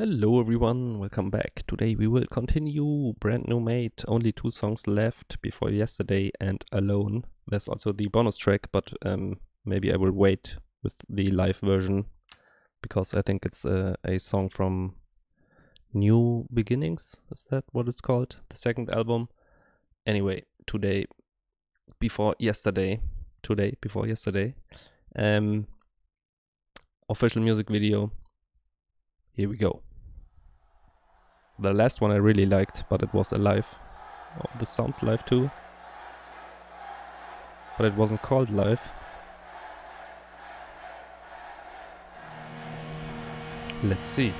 Hello everyone, welcome back. Today we will continue Brand New Maid. Only two songs left, Before Yesterday and Alone. There's also the bonus track, but maybe I will wait with the live version, because I think it's a song from New Beginnings. Is that what it's called? The second album. Anyway, Today Before Yesterday. Official music video. Here we go. The last one I really liked, but it was alive. Oh, this sounds live too. But it wasn't called live. Let's see.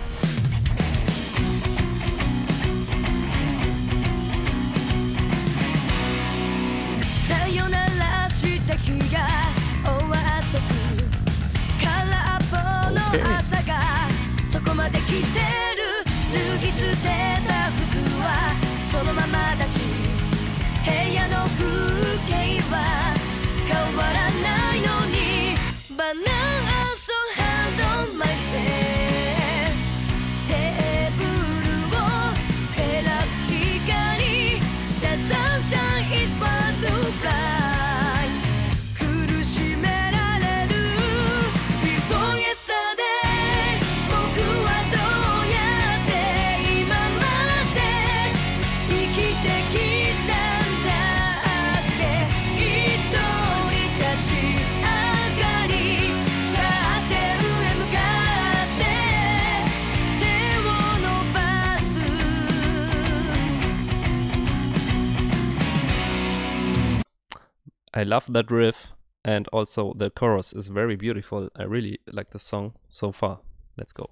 I love that riff, and also the chorus is very beautiful. I really like the song so far. Let's go.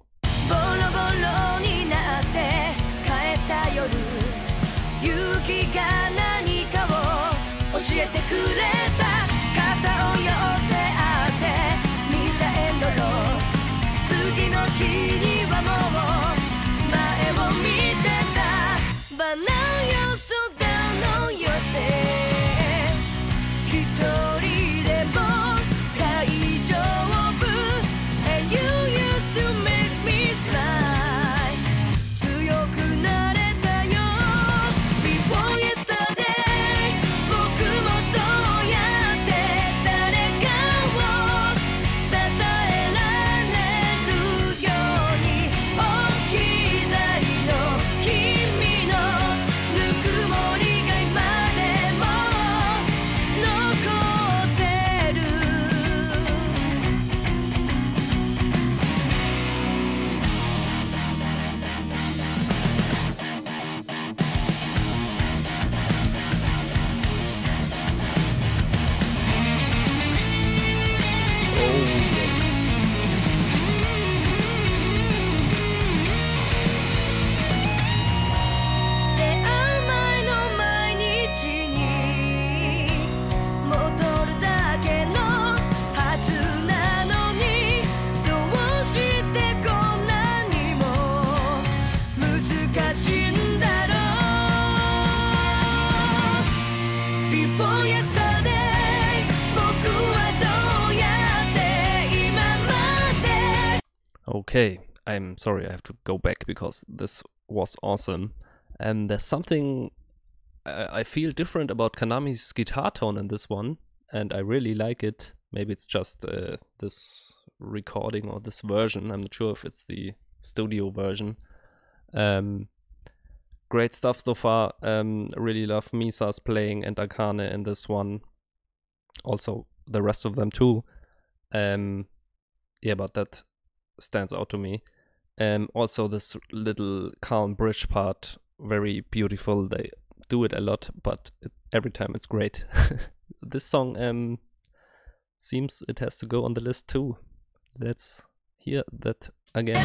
Okay, I'm sorry, I have to go back because this was awesome. And there's something I feel different about Kanami's guitar tone in this one, and I really like it. Maybe it's just this recording or this version. I'm not sure if it's the studio version. Great stuff so far. Really love Misa's playing and Akane in this one. Also, the rest of them too. Yeah, but that stands out to me. Also, this little calm bridge part, very beautiful. They do it a lot, but every time it's great. This song seems it has to go on the list too. Let's hear that again.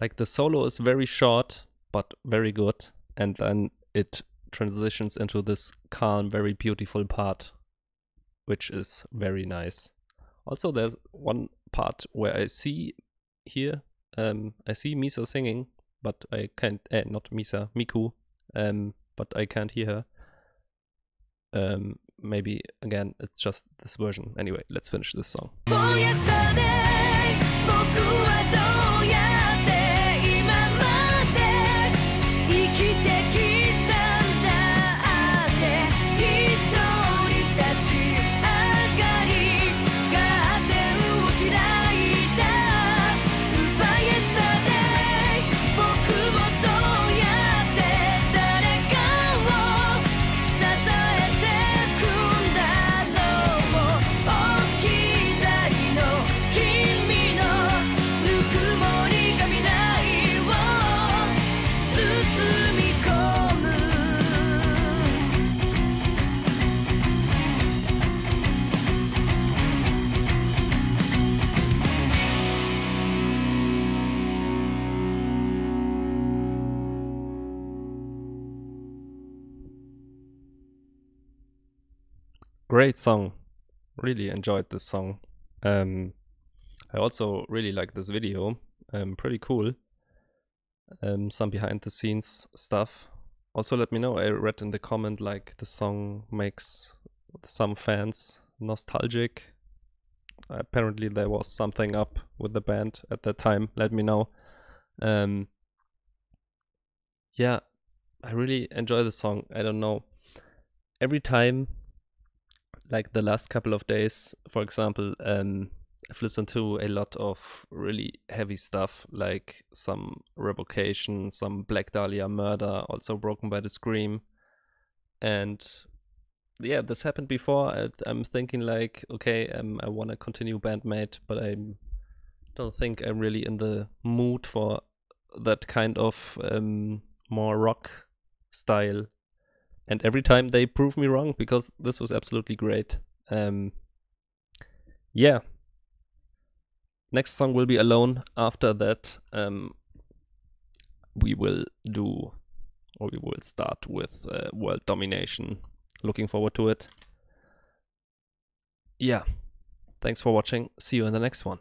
Like the solo is very short, but very good. And then it transitions into this calm, very beautiful part, which is very nice. Also, there's one part where I see here, I see Misa singing, but I can't, not Misa, Miku, but I can't hear her. Maybe, again, it's just this version. Anyway, let's finish this song. Great song. Really enjoyed this song. I also really like this video. Pretty cool. Some behind the scenes stuff. Also let me know, I read in the comment like the song makes some fans nostalgic. Apparently there was something up with the band at that time. Let me know. Yeah, I really enjoy the song. I don't know. Every time, like the last couple of days, for example, I've listened to a lot of really heavy stuff, like some Revocation, some Black Dahlia Murder, also Broken by the Scream. And yeah, this happened before. I'm thinking like, okay, I want to continue Band-Maid, but I don't think I'm really in the mood for that kind of more rock style. And every time they prove me wrong, because this was absolutely great. Yeah. Next song will be Alone. After that, we will start with World Domination. Looking forward to it. Yeah. Thanks for watching. See you in the next one.